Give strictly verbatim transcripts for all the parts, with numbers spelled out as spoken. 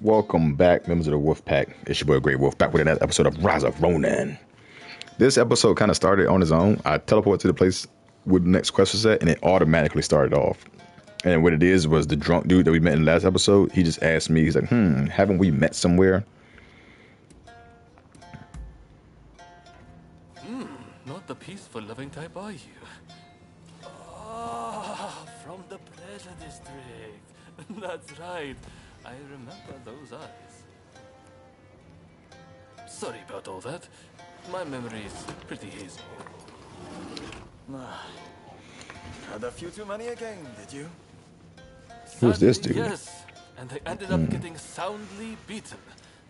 Welcome back, members of the Wolf Pack. It's your boy Great Wolf back with another episode of Rise of Ronin. This episode kind of started on its own. I teleported to the place with the next question set, and it automatically started off. And what it is was the drunk dude that we met in the last episode. He just asked me, he's like, hmm, haven't we met somewhere? Hmm, not the peaceful loving type, are you? Oh, from the Pleasure District. That's right. I remember those eyes. Sorry about all that. My memory is pretty hazy. Had a few too many again, did you? Who's this dude? Yes, and they ended up getting soundly beaten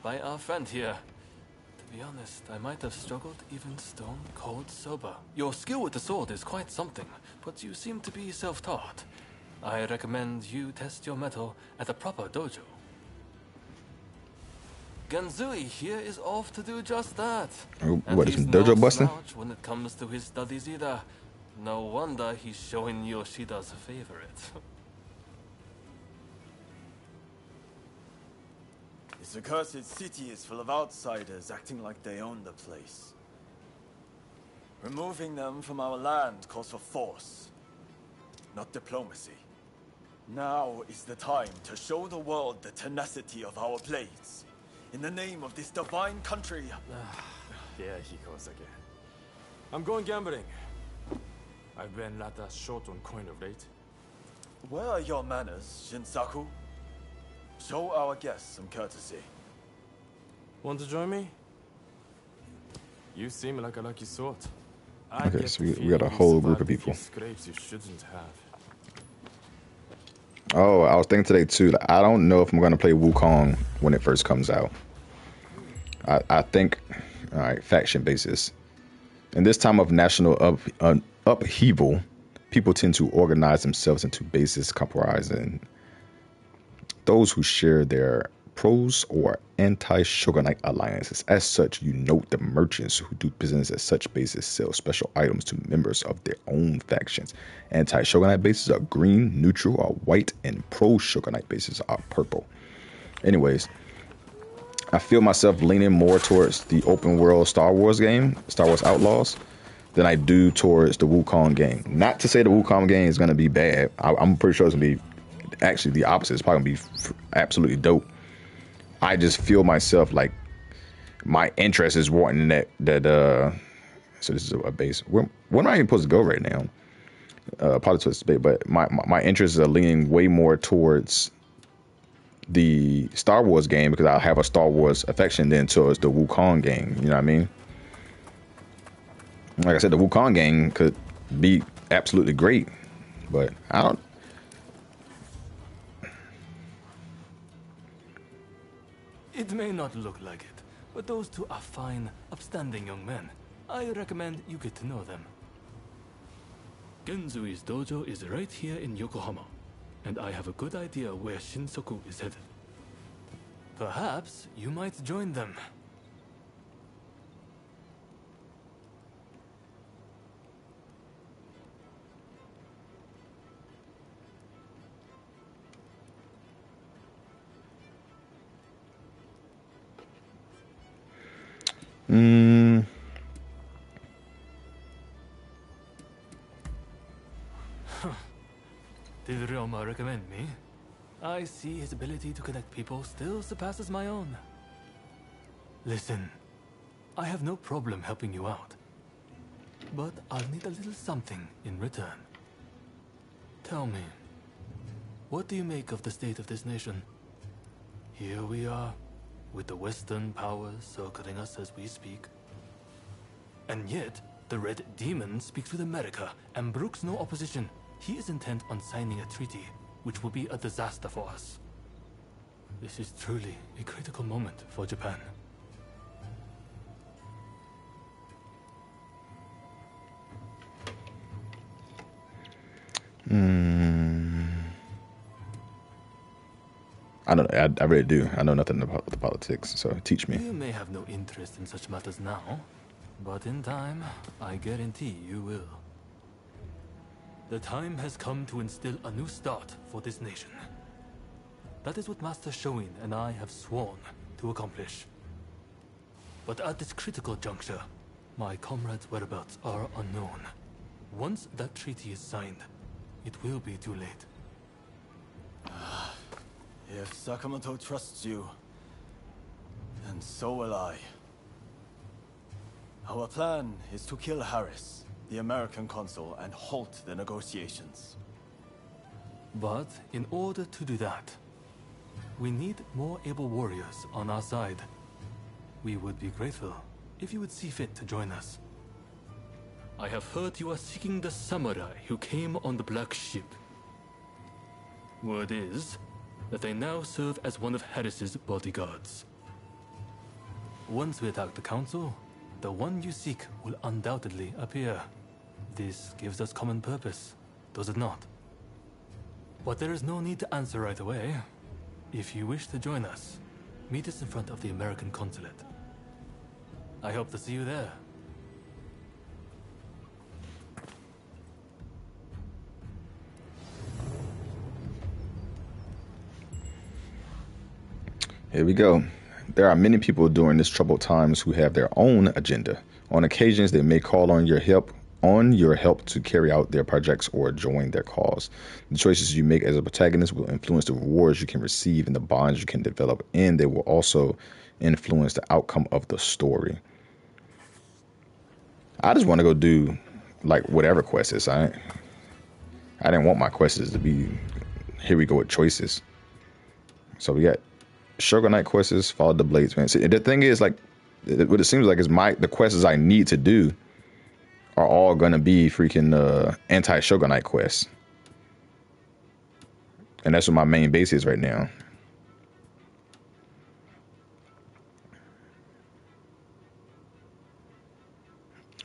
by our friend here. To be honest, I might have struggled even stone cold sober. Your skill with the sword is quite something, but you seem to be self-taught. I recommend you test your mettle at a proper dojo. Genzui here is off to do just that. Oh, what is dojo busting? When it comes to his studies either. No wonder he's showing Yoshida's favorite. This accursed city is full of outsiders acting like they own the place. Removing them from our land calls for force, not diplomacy. Now is the time to show the world the tenacity of our blades. In the name of this divine country. There he goes again. I'm going gambling. I've been rather short on coin of late. Where are your manners, Shinsaku? Show our guests some courtesy. Want to join me? You seem like a lucky sort. I okay, so we, we got a whole group of people. You shouldn't have. Oh, I was thinking today too. Like, I don't know if I'm going to play Wukong when it first comes out. I, I think, all right, faction basis. In this time of national up, uh, upheaval, people tend to organize themselves into bases comprising those who share their pros or anti-shogunate alliances. As such, you note the merchants who do business at such bases sell special items to members of their own factions. Anti-shogunate bases are green, neutral, or white, and pro-shogunate bases are purple. Anyways, I feel myself leaning more towards the open world Star Wars game, Star Wars Outlaws, than I do towards the Wukong game. Not to say the Wukong game is going to be bad. I, I'm pretty sure it's going to be actually the opposite. It's probably going to be f absolutely dope. I just feel myself like my interest is wanting that that uh so this is a base. Where, where am I even supposed to go right now? Uh apologies debate, but my, my my interests are leaning way more towards the Star Wars game because I'll have a Star Wars affection than towards the Wukong game, you know what I mean? Like I said, the Wukong game could be absolutely great, but I don't It may not look like it, but those two are fine, upstanding young men. I recommend you get to know them. Genzui's dojo is right here in Yokohama, and I have a good idea where Shinsaku is headed. Perhaps you might join them. Mm. Huh. Did Ryoma recommend me? I see his ability to connect people still surpasses my own. Listen, I have no problem helping you out, but I'll need a little something in return. Tell me, what do you make of the state of this nation? Here we are, with the Western powers circling us as we speak. And yet, the Red Demon speaks with America and brooks no opposition. He is intent on signing a treaty, which will be a disaster for us. This is truly a critical moment for Japan. Mm. I don't. I, I really do. I know nothing about the politics, so teach me. You may have no interest in such matters now, but in time, I guarantee you will. The time has come to instill a new start for this nation. That is what Master Shouin and I have sworn to accomplish. But at this critical juncture, my comrade's whereabouts are unknown. Once that treaty is signed, it will be too late. If Sakamoto trusts you, then so will I. Our plan is to kill Harris, the American consul, and halt the negotiations. But in order to do that, we need more able warriors on our side. We would be grateful if you would see fit to join us. I have heard you are seeking the samurai who came on the black ship. Word is that they now serve as one of Harris's bodyguards. Once we attack the council, the one you seek will undoubtedly appear. This gives us common purpose, does it not? But there is no need to answer right away. If you wish to join us, meet us in front of the American consulate. I hope to see you there. Here we go. There are many people during this troubled times who have their own agenda. On occasions, they may call on your help on your help to carry out their projects or join their cause. The choices you make as a protagonist will influence the rewards you can receive and the bonds you can develop, and they will also influence the outcome of the story. I just want to go do like whatever quest is. I I didn't want my quests to be here we go with choices. So we got Shogunite quests, follow the bladesman. See, the thing is, like, what it seems like is my the quests I need to do are all gonna be freaking uh, anti-Shogunite quests, and that's what my main base is right now.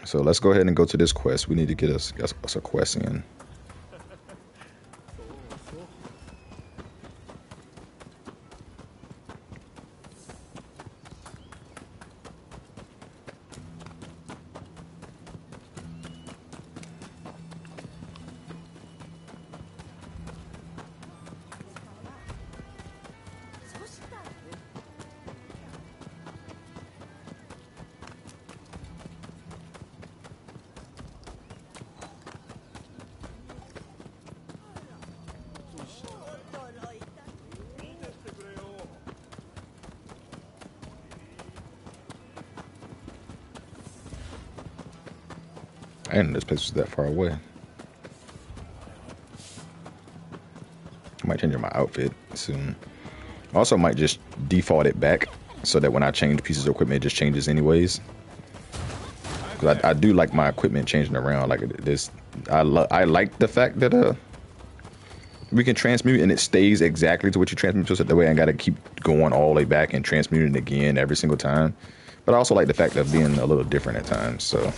So let's go ahead and go to this quest. We need to get us, us, us a quest in. And this place is that far away. I might change my outfit soon. Also might just default it back so that when I change pieces of equipment, it just changes anyways. Because I, I do like my equipment changing around. Like this, I lo I like the fact that uh we can transmute and it stays exactly to what you transmute to, so that way I gotta keep going all the way back and transmuting again every single time. But I also like the fact of being a little different at times. So.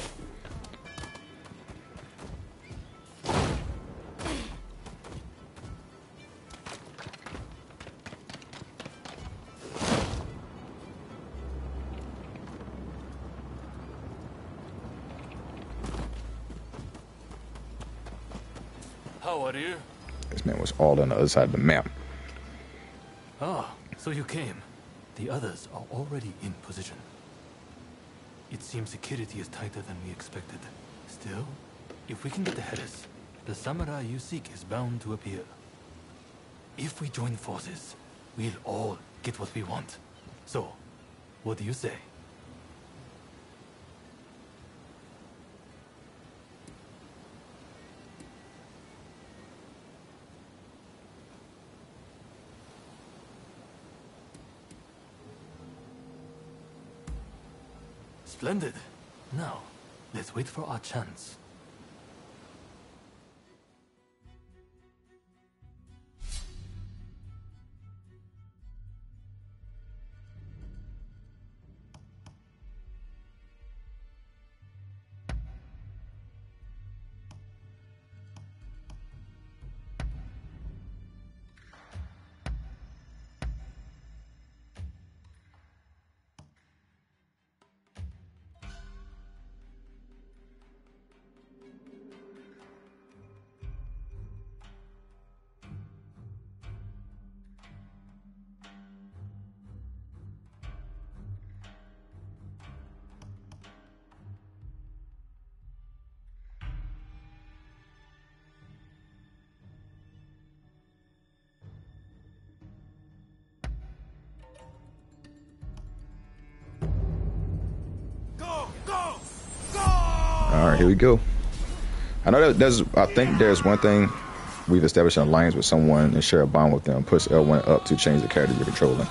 All on the other side of the map. Ah, so you came. The others are already in position. It seems security is tighter than we expected. Still, if we can get the Harris, the samurai you seek is bound to appear. If we join forces, we'll all get what we want. So, what do you say? Splendid. Now, let's wait for our chance. All right, here we go. I know that there's, I think there's one thing. We've established an alliance with someone and share a bond with them. Push L one up to change the character you're controlling.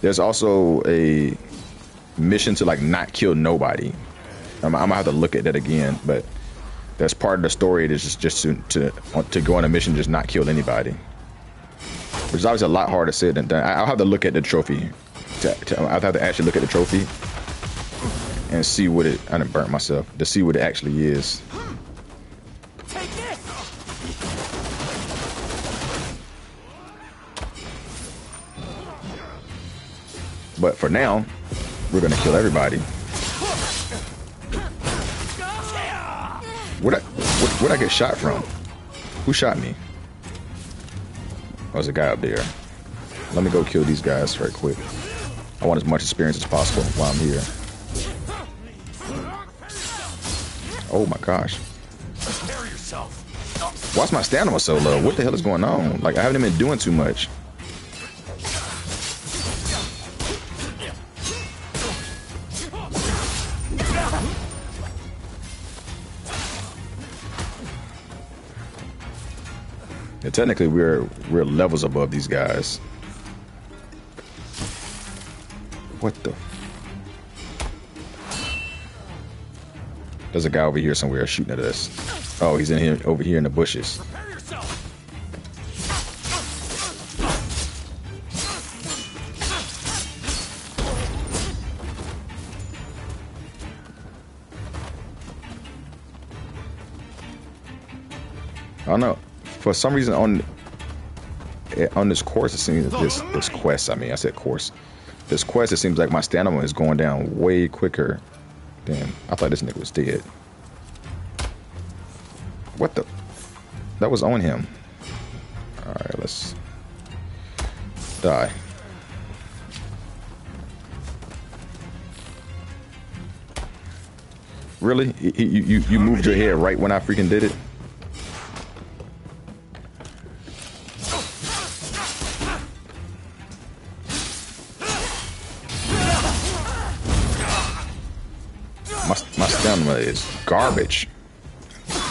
There's also a mission to like not kill nobody. I'm, I'm gonna have to look at that again, but that's part of the story. It is just, just to, to to go on a mission, just not kill anybody, which is obviously a lot harder said than done. I'll have to look at the trophy. To, to, I'll have to actually look at the trophy and see what it. I done burnt myself to see what it actually is. But for now, we're gonna kill everybody. Where'd I, where'd I get shot from? Who shot me? Oh, there's a guy up there. Let me go kill these guys very quick. I want as much experience as possible while I'm here. Oh my gosh. Why's my stamina so low? What the hell is going on? Like, I haven't been doing too much. And technically, we're we're levels above these guys. What the? There's a guy over here somewhere shooting at us. Oh, he's in here over here in the bushes. I don't know. For some reason on on this course, it seems this this quest. I mean, I said course. This quest, it seems like my stamina is going down way quicker. Damn, I thought this nigga was dead. What the? That was on him. All right, let's die. Really? You you you moved your head right when I freaking did it? Is garbage. Dang,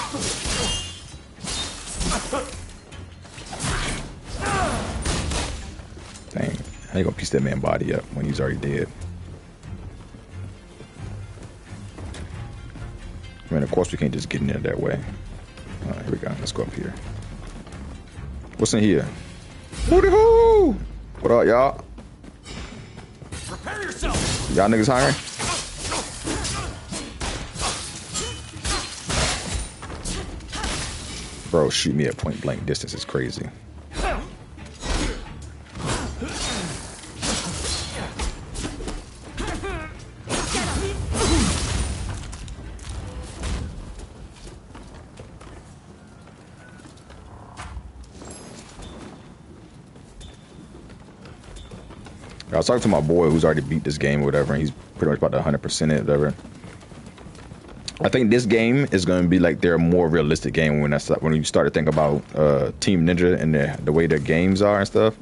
I ain't gonna piece that man's body up when he's already dead. I mean, of course we can't just get in there that way. All right, here we go. Let's go up here. What's in here? Hooty hoo! What up, y'all? Prepare yourself. Y'all niggas hiring? Bro, shoot me at point blank distance is crazy. I was talking to my boy who's already beat this game or whatever, and he's pretty much about to one hundred percent it or whatever. I think this game is going to be like their more realistic game when I start, when you start to think about uh, Team Ninja and the, the way their games are and stuff.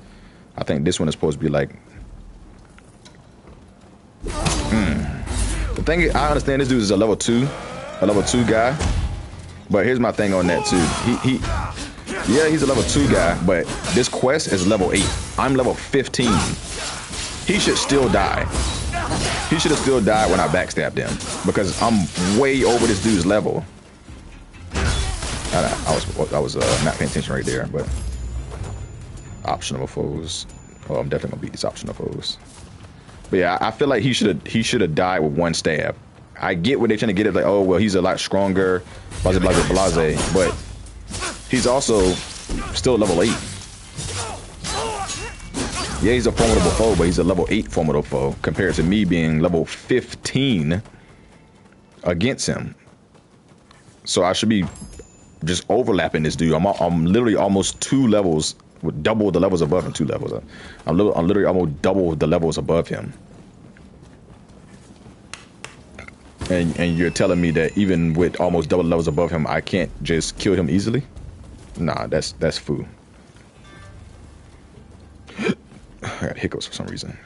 I think this one is supposed to be like. Mm. The thing is, I understand this dude is a level two, a level two guy. But here's my thing on that too. He, he yeah, he's a level two guy, but this quest is level eight. I'm level fifteen. He should still die. He should have still died when I backstabbed him because I'm way over this dude's level. I, I was I was uh, not paying attention right there, but optional foes. Oh, I'm definitely gonna beat these optional foes. But yeah, I, I feel like he should have he should have died with one stab. I get what they're trying to get at, like, oh well, he's a lot stronger, blase blase blase, but he's also still level eight. Yeah, he's a formidable foe, but he's a level eight formidable foe compared to me being level fifteen against him. So I should be just overlapping this dude. I'm I'm literally almost two levels, with double the levels above him, two levels. I'm literally, I'm literally almost double the levels above him. And and you're telling me that even with almost double levels above him, I can't just kill him easily? Nah, that's that's foo. I got hiccups for some reason.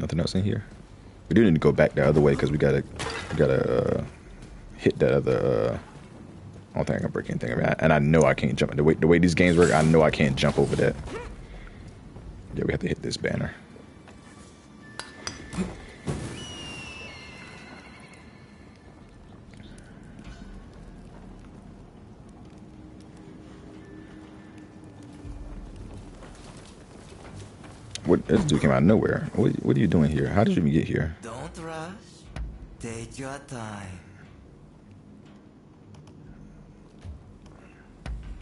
Nothing else in here. We do need to go back the other way because we gotta, we gotta uh, hit that other. Uh, I don't think I can break anything. I mean, I, and I know I can't jump. The way the way these games work, I know I can't jump over that. Yeah, we have to hit this banner. What, this dude came out of nowhere. What, what are you doing here? How did you even get here? Don't rush. Take your time.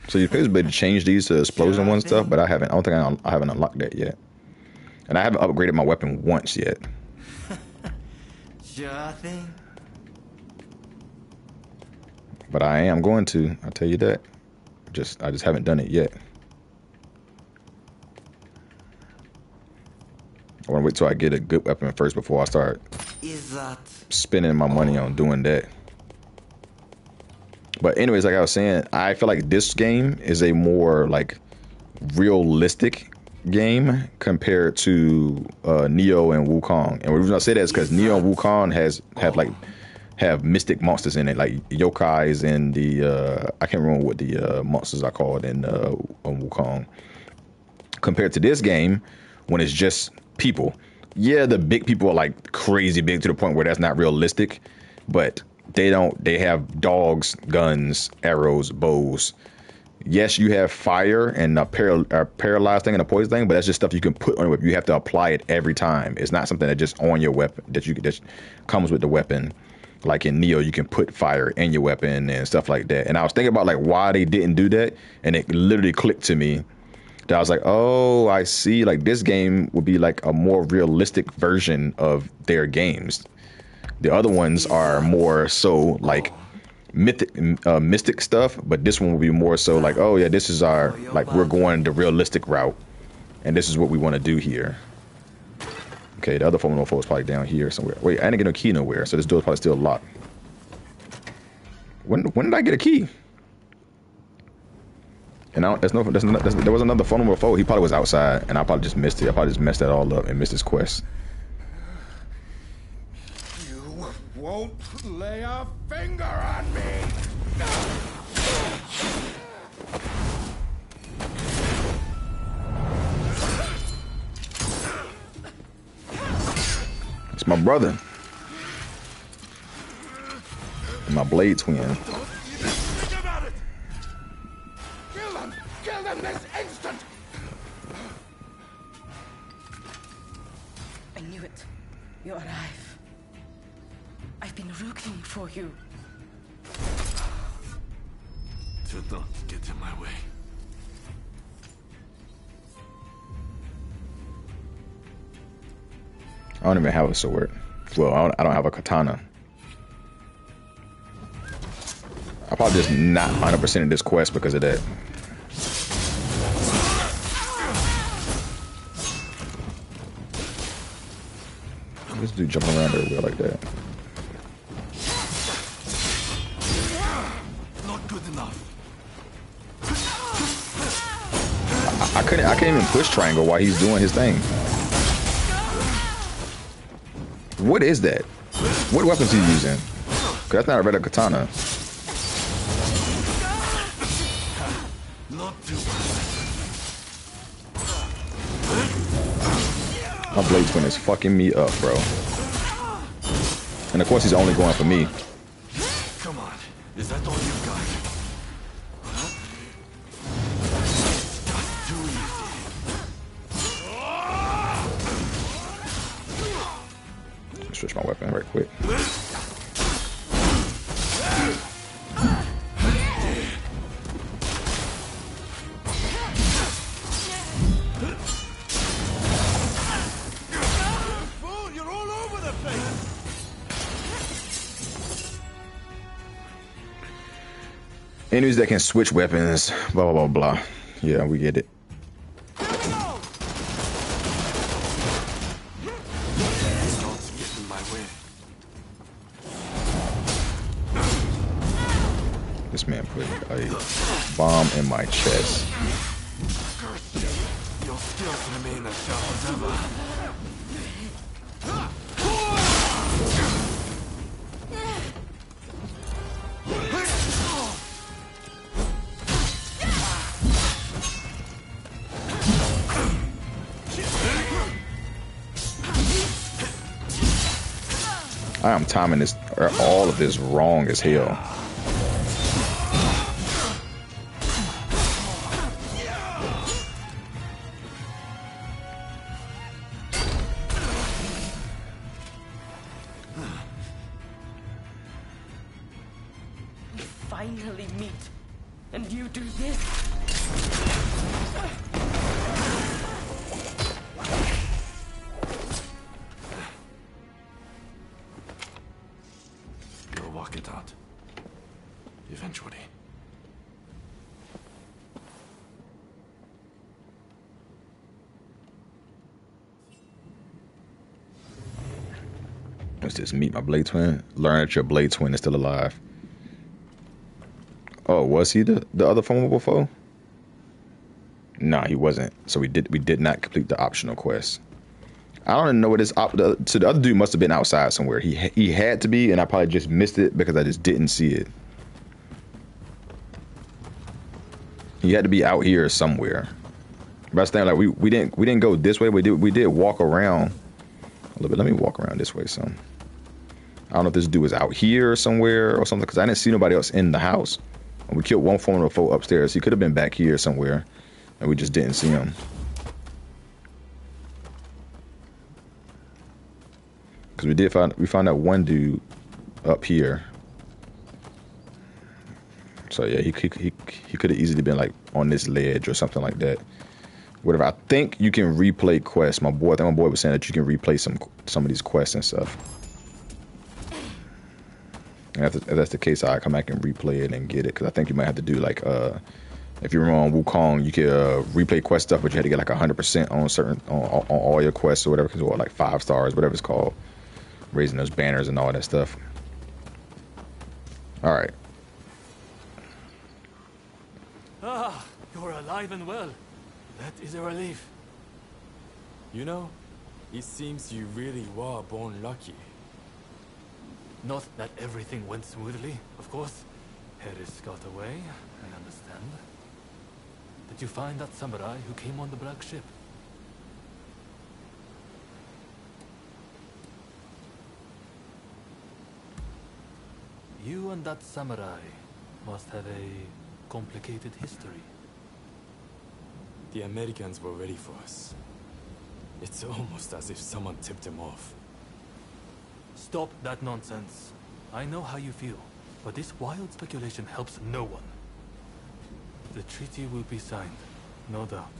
So you're supposed to change these to explosion one stuff, but I haven't. I don't think I, I haven't unlocked that yet. And I haven't upgraded my weapon once yet. Sure thing. But I am going to. I'll tell you that. Just I just haven't done it yet. I want to wait till I get a good weapon first before I start Is that spending my money on doing that. But anyways, like I was saying, I feel like this game is a more like realistic game compared to uh, Neo and Wukong. And the reason I say that is because Neo and Wukong has have like have mystic monsters in it, like yokais and the uh, I can't remember what the uh, monsters are called in uh, on Wukong. Compared to this game, when it's just people. Yeah, the big people are like crazy big to the point where that's not realistic, but they don't, they have dogs, guns, arrows, bows. Yes, you have fire and a, paral a paralyzed thing and a poison thing, but that's just stuff you can put on your weapon. You have to apply it every time. It's not something that just on your weapon that you that comes with the weapon. Like in Neo, you can put fire in your weapon and stuff like that. And I was thinking about like why they didn't do that, and it literally clicked to me. I was like, oh, I see. Like this game would be like a more realistic version of their games. The other ones are more so like mythic, uh, mystic stuff, but this one will be more so like, oh yeah, this is our like we're going the realistic route, and this is what we want to do here. Okay, the other four one oh four is probably down here somewhere. Wait, I didn't get no key nowhere, so this door is probably still locked. When when did I get a key? And I don't, there's no, there's no there's, there was another phone number four. He probably was outside, and I probably just missed it. I probably just messed that all up and missed his quest. You won't lay a finger on me. No. It's my brother, and my blade twin. You arrive. I've been looking for you. So don't get in my way. I don't even have a sword. Well, I don't, I don't have a katana. I probably just not one hundred percent in this quest because of that. This dude jumping around everywhere like that. Not good enough. I, I couldn't. I can't even push triangle while he's doing his thing. What is that? What weapons he using? 'Cause that's not a regular katana. My blade twin is fucking me up, bro. And of course, he's only going for me. Come on, is that all you got? Huh? That's too easy. Let's switch my weapon right quick. Enemies that can switch weapons, blah, blah, blah, blah. Yeah, we get it. This man put a bomb in my chest. Your skills remain as sharp as ever. I am timing this, or all of this wrong as hell. Just meet my blade twin. Learn that your blade twin is still alive. Oh, was he the the other formidable foe? Nah, he wasn't. So we did we did not complete the optional quest. I don't even know what this op. The, so the other dude must have been outside somewhere. He he had to be, and I probably just missed it because I just didn't see it. He had to be out here somewhere. But I was thinking, like we we didn't we didn't go this way. We did we did walk around a little bit. Let me walk around this way some. I don't know if this dude is out here somewhere or something, because I didn't see nobody else in the house. And we killed one formidable foe upstairs. He could have been back here somewhere, and we just didn't see him. Because we did find we found that one dude up here. So yeah, he he he, he could have easily been like on this ledge or something like that. Whatever. I think you can replay quests. My boy, I think my boy was saying that you can replay some some of these quests and stuff. And if that's the case, I'll come back and replay it and get it. Because I think you might have to do, like, uh, if you remember on Wukong, you could uh, replay quest stuff, but you had to get, like, one hundred percent on certain on, on all your quests or whatever. Because, well, like, five stars, whatever it's called. Raising those banners and all that stuff. All right. Ah, you're alive and well. That is a relief. You know, it seems you really were born lucky. Not that everything went smoothly, of course. Harris got away, I understand. Did you find that samurai who came on the black ship? You and that samurai must have a complicated history. The Americans were ready for us. It's almost as if someone tipped them off. Stop that nonsense. I know how you feel, but this wild speculation helps no one. The treaty will be signed, no doubt.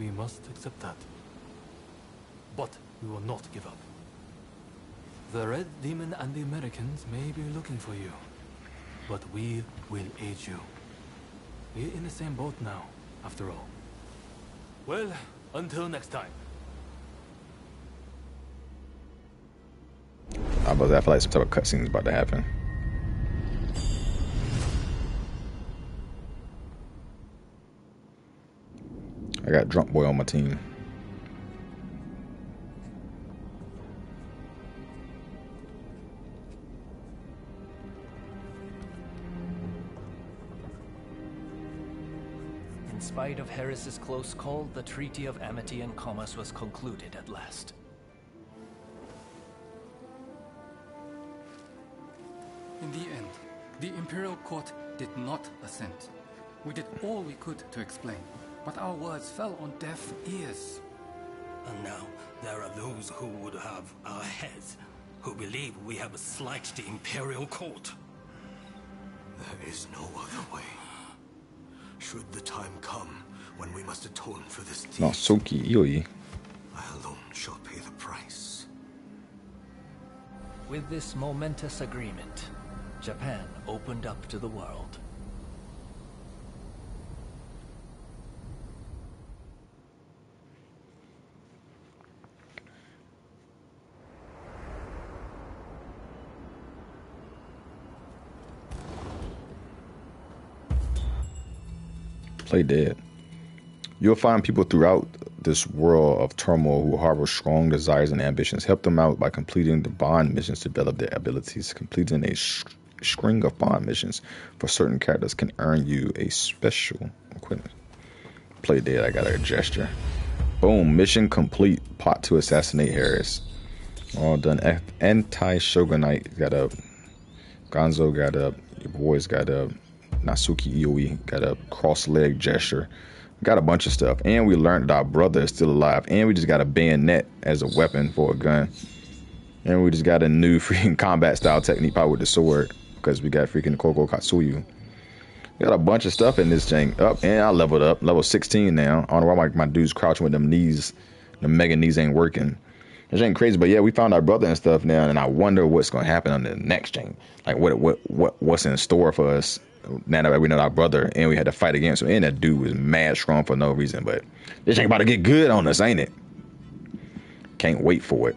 We must accept that. But we will not give up. The Red Demon and the Americans may be looking for you, but we will aid you. We're in the same boat now, after all. Well, until next time. I feel like some type of cutscene is about to happen. I got Drunk Boy on my team. In spite of Harris's close call, the Treaty of Amity and Commerce was concluded at last. In the end, the Imperial Court did not assent. We did all we could to explain, but our words fell on deaf ears. And now, there are those who would have our heads, who believe we have slighted the Imperial Court. There is no other way. Should the time come when we must atone for this deed, I alone shall pay the price. With this momentous agreement, Japan opened up to the world. Play dead. You'll find people throughout this world of turmoil who harbor strong desires and ambitions. Help them out by completing the bond missions to develop their abilities. Completing a string of bond missions for certain characters can earn you a special equipment. Play dead. I got a gesture. Boom. Mission complete. Plot to assassinate Harris. All done. Anti-Shogunite got up. Gonzo got up. Your boys got up. Natsuki Ioi got up. Cross-leg gesture. Got a bunch of stuff. And we learned that our brother is still alive. And we just got a bayonet as a weapon for a gun. And we just got a new freaking combat-style technique, probably with the sword. Because we got freaking Koko Katsuyu. We got a bunch of stuff in this thing. Up, and I leveled up. Level sixteen now. I don't know why my, my dude's crouching with them knees. The mega knees ain't working. It's ain't crazy, but yeah, we found our brother and stuff now, and I wonder what's gonna happen on the next thing. Like what what what what's in store for us now that we know our brother and we had to fight against him. And that dude was mad strong for no reason, but this ain't about to get good on us, ain't it? Can't wait for it.